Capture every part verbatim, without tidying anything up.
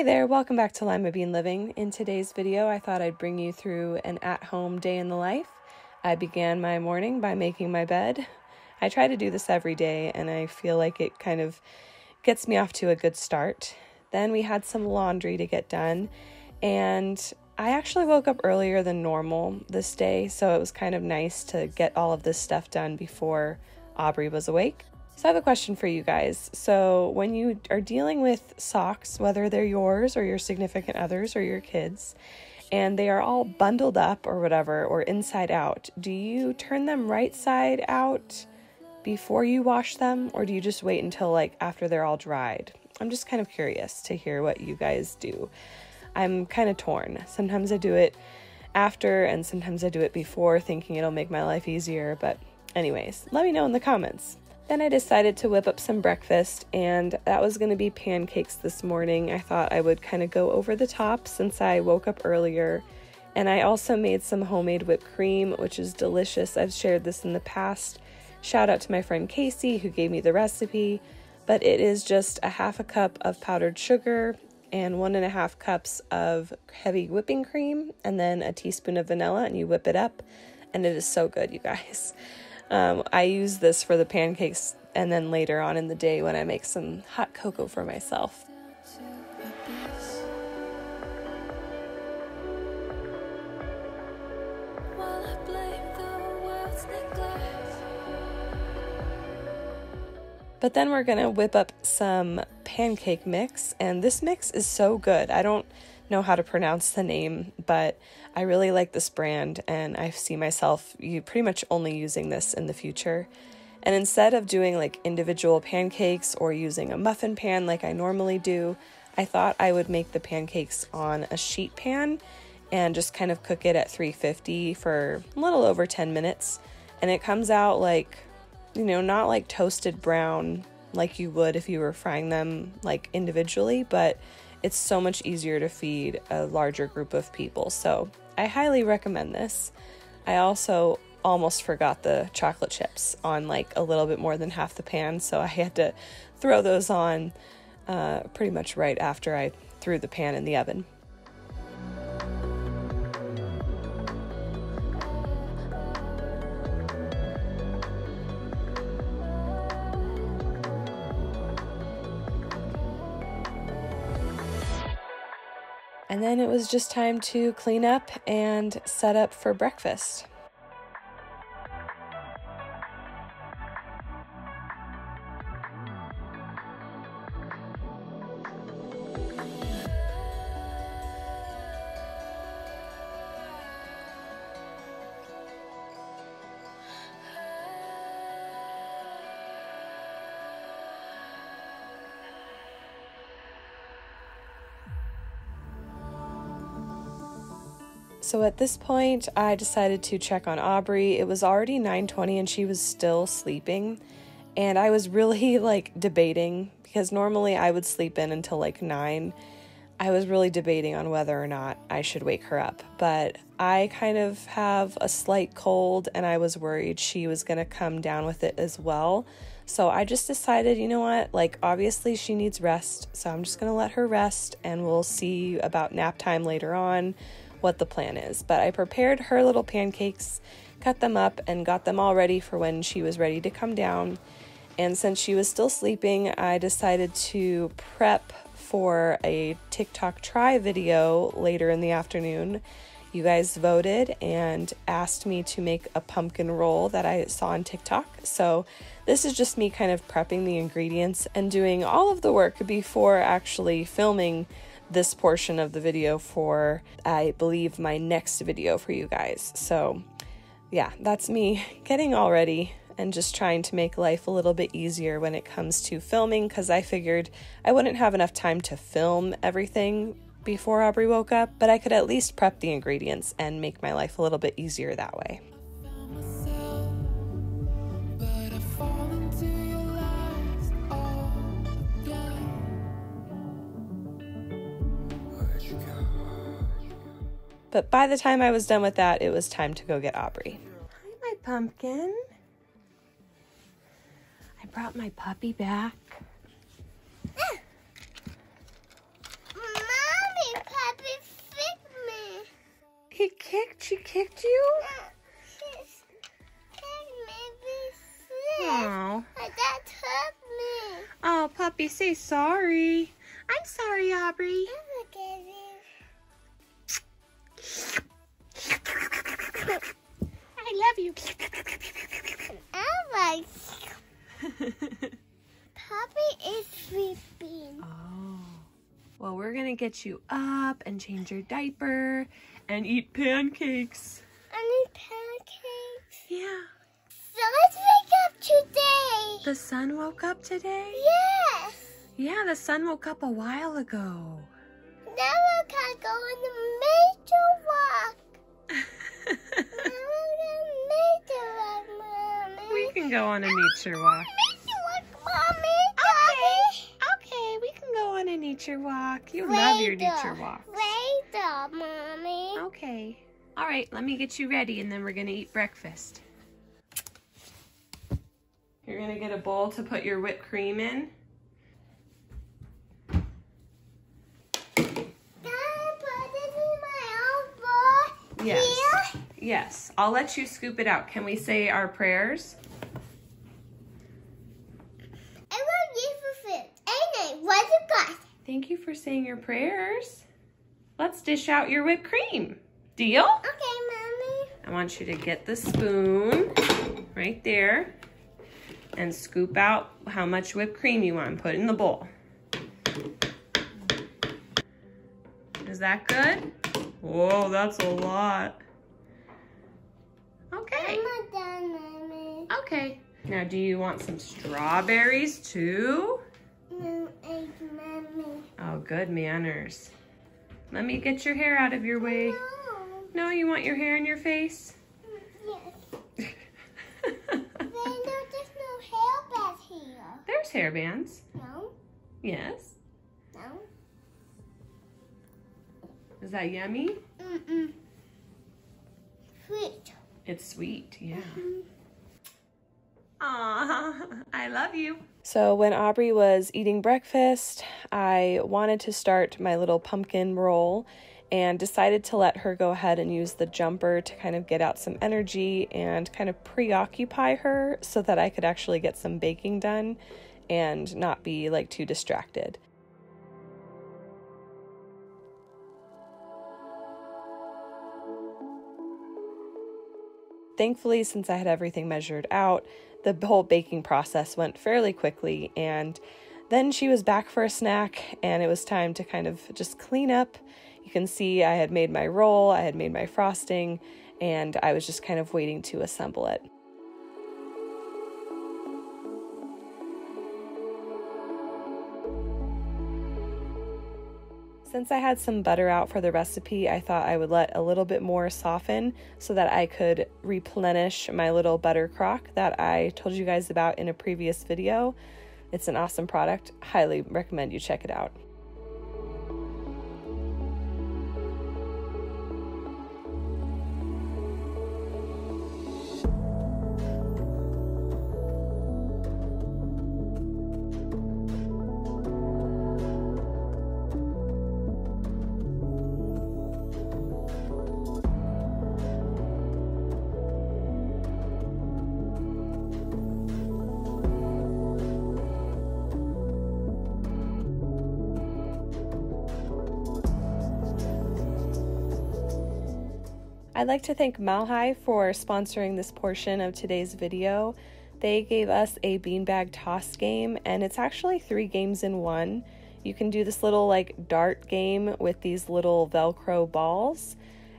Hey there, welcome back to Lima Bean Living. In today's video, I thought I'd bring you through an at-home day in the life. I began my morning by making my bed. I try to do this every day, and I feel like it kind of gets me off to a good start. Then we had some laundry to get done, and I actually woke up earlier than normal this day, so it was kind of nice to get all of this stuff done before Aubrey was awake. So I have a question for you guys. So when you are dealing with socks, whether they're yours or your significant others or your kids, and they are all bundled up or whatever, or inside out, do you turn them right side out before you wash them? Or do you just wait until like after they're all dried? I'm just kind of curious to hear what you guys do. I'm kind of torn. Sometimes I do it after and sometimes I do it before, thinking it'll make my life easier. But anyways, let me know in the comments. Then I decided to whip up some breakfast, and that was going to be pancakes this morning. I thought I would kind of go over the top since I woke up earlier. And I also made some homemade whipped cream, which is delicious. I've shared this in the past. Shout out to my friend Casey who gave me the recipe, but it is just a half a cup of powdered sugar and one and a half cups of heavy whipping cream and then a teaspoon of vanilla, and you whip it up, and it is so good, you guys. Um, I use this for the pancakes, and then later on in the day when I make some hot cocoa for myself. But then we're gonna whip up some pancake mix, and this mix is so good. I don't know how to pronounce the name, but I really like this brand, and I see myself you pretty much only using this in the future. And instead of doing like individual pancakes or using a muffin pan like I normally do, I thought I would make the pancakes on a sheet pan and just kind of cook it at three fifty for a little over ten minutes, and it comes out like, you know, not like toasted brown like you would if you were frying them like individually, but it's so much easier to feed a larger group of people. So I highly recommend this. I also almost forgot the chocolate chips on like a little bit more than half the pan, so I had to throw those on uh, pretty much right after I threw the pan in the oven. And then it was just time to clean up and set up for breakfast. So at this point, I decided to check on Aubrey. It was already nine twenty and she was still sleeping. And I was really like debating, because normally I would sleep in until like nine. I was really debating on whether or not I should wake her up. But I kind of have a slight cold, and I was worried she was going to come down with it as well. So I just decided, you know what, like obviously she needs rest. So I'm just going to let her rest, and we'll see about nap time later on, what the plan is. But I prepared her little pancakes, cut them up, and got them all ready for when she was ready to come down. And since she was still sleeping, I decided to prep for a TikTok try video later in the afternoon. You guys voted and asked me to make a pumpkin roll that I saw on TikTok. So this is just me kind of prepping the ingredients and doing all of the work before actually filming this portion of the video for, I believe, my next video for you guys. So yeah, that's me getting all ready and just trying to make life a little bit easier when it comes to filming, because I figured I wouldn't have enough time to film everything before Aubrey woke up, but I could at least prep the ingredients and make my life a little bit easier that way. But by the time I was done with that, it was time to go get Aubrey. Hi, my pumpkin. I brought my puppy back. Mama. He kicked, she kicked you? Yeah, she's, she made me sick. Aww. But that hurt me. Oh, puppy, say sorry. I'm sorry, Aubrey. I'm okay. I love you. I like Puppy is sleeping. Oh. Well, we're going to get you up and change your diaper and eat pancakes. I need pancakes. Yeah. So let's wake up today. The sun woke up today? Yes. Yeah, the sun woke up a while ago. Now we're going to go on a major walk. Now we're going to major walk, Mommy. We can go on a nature walk. A nature walk. You Later. Love your nature walk. Later, Mommy. Okay. All right, let me get you ready and then we're going to eat breakfast. You're going to get a bowl to put your whipped cream in. Can I put it in my own bowl? Yes. Here? Yes. I'll let you scoop it out. Can we say our prayers? Thank you for saying your prayers. Let's dish out your whipped cream. Deal? Okay, Mommy. I want you to get the spoon right there and scoop out how much whipped cream you want and put it in the bowl. Is that good? Whoa, that's a lot. Okay. I'm not done, Mommy. Okay. Now, do you want some strawberries too? No, I Mommy. Oh, good manners. Let me get your hair out of your way. No, no you want your hair in your face? Yes. There's no hairbands here. There's hairbands. No. Yes. No. Is that yummy? Mm-mm. Sweet. It's sweet, yeah. Mm-hmm. Aww, I love you. So when Aubrey was eating breakfast, I wanted to start my little pumpkin roll and decided to let her go ahead and use the jumper to kind of get out some energy and kind of preoccupy her so that I could actually get some baking done and not be like too distracted. Thankfully, since I had everything measured out, the whole baking process went fairly quickly, and then she was back for a snack, and it was time to kind of just clean up. You can see I had made my roll, I had made my frosting, and I was just kind of waiting to assemble it. Since I had some butter out for the recipe, I thought I would let a little bit more soften so that I could replenish my little butter crock that I told you guys about in a previous video. It's an awesome product. Highly recommend you check it out. I'd like to thank Mao Hai for sponsoring this portion of today's video. They gave us a beanbag toss game, and it's actually three games in one. You can do this little like dart game with these little Velcro balls,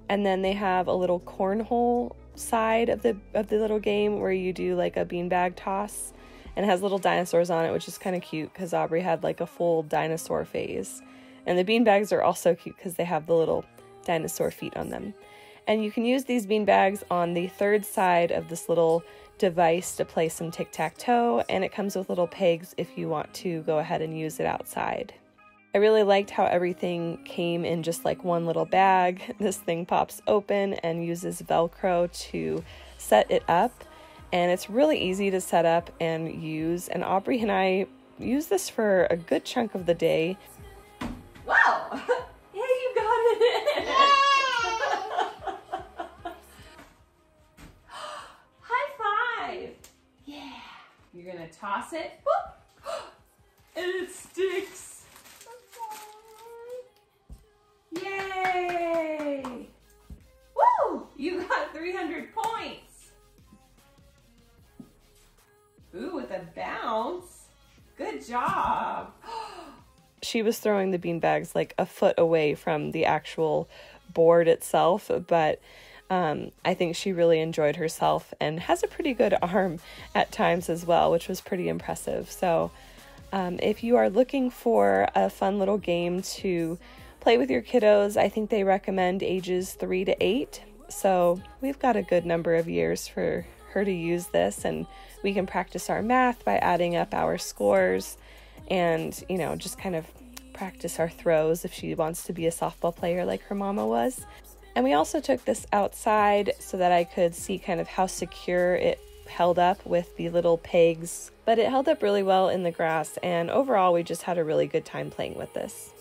and then they have a little cornhole side of the of the little game where you do like a beanbag toss, and it has little dinosaurs on it, which is kind of cute because Aubrey had like a full dinosaur phase. And the beanbags are also cute because they have the little dinosaur feet on them. And you can use these bean bags on the third side of this little device to play some tic-tac-toe, and it comes with little pegs if you want to go ahead and use it outside. I really liked how everything came in just like one little bag. This thing pops open and uses Velcro to set it up, and it's really easy to set up and use, and Aubrey and I use this for a good chunk of the day. Wow! Yeah, you got it! gonna toss it. Whoop. And it sticks. Yay! Woo! You got three hundred points. Ooh, with a bounce. Good job. She was throwing the beanbags like a foot away from the actual board itself, but um, I think she really enjoyed herself and has a pretty good arm at times as well, which was pretty impressive. So um, if you are looking for a fun little game to play with your kiddos, I think they recommend ages three to eight. So we've got a good number of years for her to use this, and we can practice our math by adding up our scores and, you know, just kind of practice our throws if she wants to be a softball player like her mama was. And we also took this outside so that I could see kind of how secure it held up with the little pegs, but it held up really well in the grass, and overall we just had a really good time playing with this.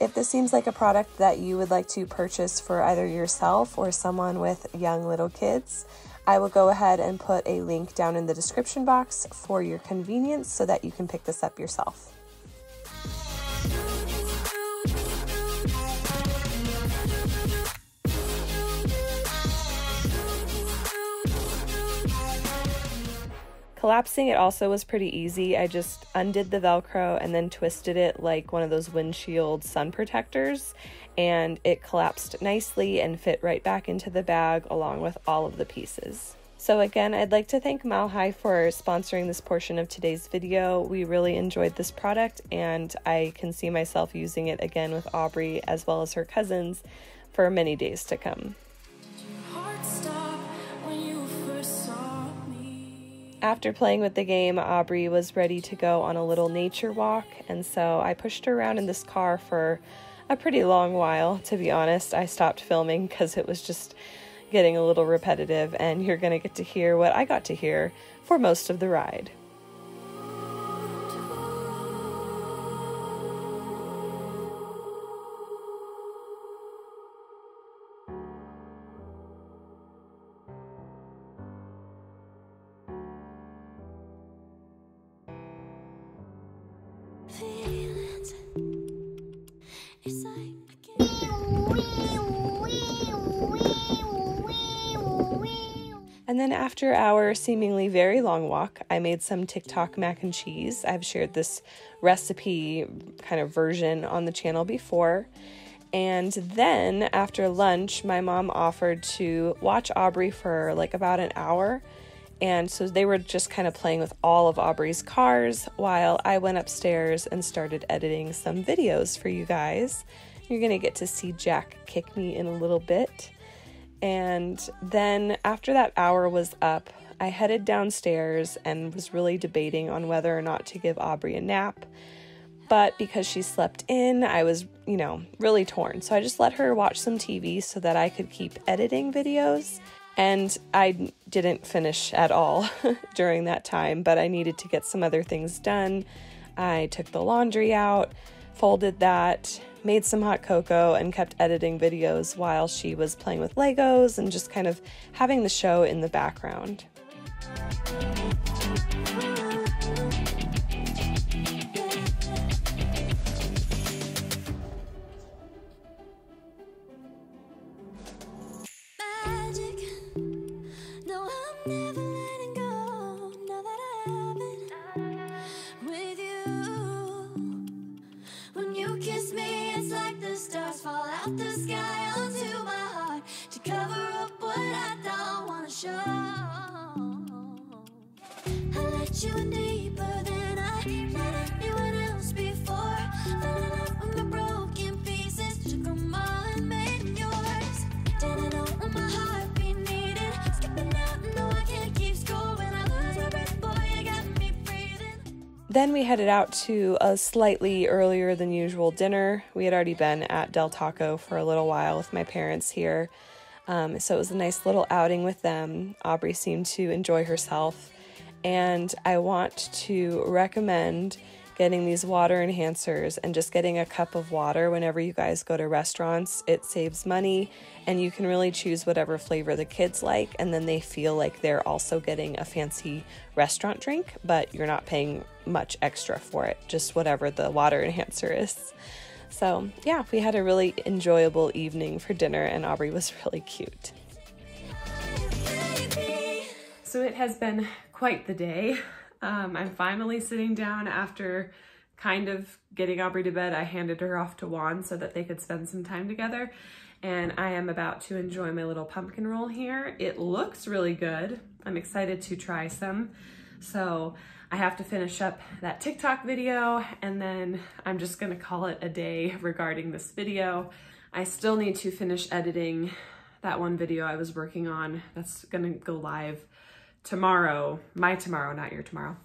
If this seems like a product that you would like to purchase for either yourself or someone with young little kids, I will go ahead and put a link down in the description box for your convenience so that you can pick this up yourself. Collapsing it also was pretty easy. I just undid the Velcro and then twisted it like one of those windshield sun protectors, and it collapsed nicely and fit right back into the bag along with all of the pieces. So again, I'd like to thank Mao Hai for sponsoring this portion of today's video. We really enjoyed this product, and I can see myself using it again with Aubrey as well as her cousins for many days to come. After playing with the game, Aubrey was ready to go on a little nature walk, and so I pushed her around in this car for a pretty long while. To be honest, I stopped filming because it was just getting a little repetitive, and you're going to get to hear what I got to hear for most of the ride. And then after our seemingly very long walk, I made some TikTok mac and cheese. I've shared this recipe kind of version on the channel before. And then after lunch, my mom offered to watch Aubrey for like about an hour. And so they were just kind of playing with all of Aubrey's cars while I went upstairs and started editing some videos for you guys. You're gonna get to see Jack kick me in a little bit. And then after that hour was up, I headed downstairs and was really debating on whether or not to give Aubrey a nap. But because she slept in, I was, you know, really torn. So I just let her watch some T V so that I could keep editing videos. And I didn't finish at all during that time, but I needed to get some other things done. I took the laundry out, folded that, made some hot cocoa, and kept editing videos while she was playing with Legos and just kind of having the show in the background. Then we headed out to a slightly earlier than usual dinner. We had already been at Del Taco for a little while with my parents here. Um, so it was a nice little outing with them. Aubrey seemed to enjoy herself. And I want to recommend getting these water enhancers and just getting a cup of water whenever you guys go to restaurants. It saves money, and you can really choose whatever flavor the kids like, and then they feel like they're also getting a fancy restaurant drink, but you're not paying much extra for it, just whatever the water enhancer is. So yeah, we had a really enjoyable evening for dinner, and Aubrey was really cute. So it has been quite the day. Um, I'm finally sitting down after kind of getting Aubrey to bed. I handed her off to Juan so that they could spend some time together. And I am about to enjoy my little pumpkin roll here. It looks really good. I'm excited to try some. So I have to finish up that TikTok video, and then I'm just gonna call it a day regarding this video. I still need to finish editing that one video I was working on that's gonna go live tomorrow, my tomorrow, not your tomorrow.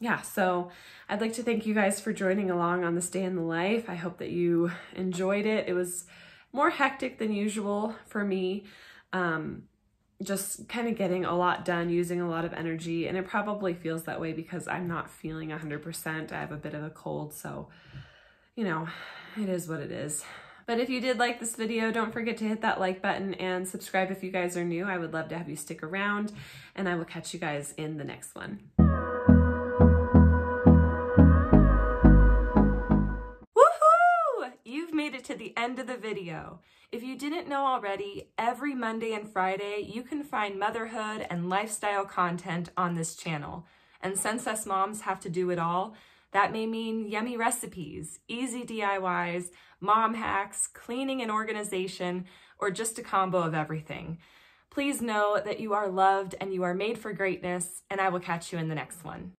Yeah, so I'd like to thank you guys for joining along on this day in the life. I hope that you enjoyed it. It was more hectic than usual for me. Um, just kind of getting a lot done, using a lot of energy, and it probably feels that way because I'm not feeling one hundred percent. I have a bit of a cold, so, you know, it is what it is. But if you did like this video, don't forget to hit that like button and subscribe if you guys are new. I would love to have you stick around, and I will catch you guys in the next one. Woohoo! You've made it to the end of the video. If you didn't know already, every Monday and Friday, you can find motherhood and lifestyle content on this channel. And since us moms have to do it all, that may mean yummy recipes, easy D I Ys, mom hacks, cleaning and organization, or just a combo of everything. Please know that you are loved and you are made for greatness, and I will catch you in the next one.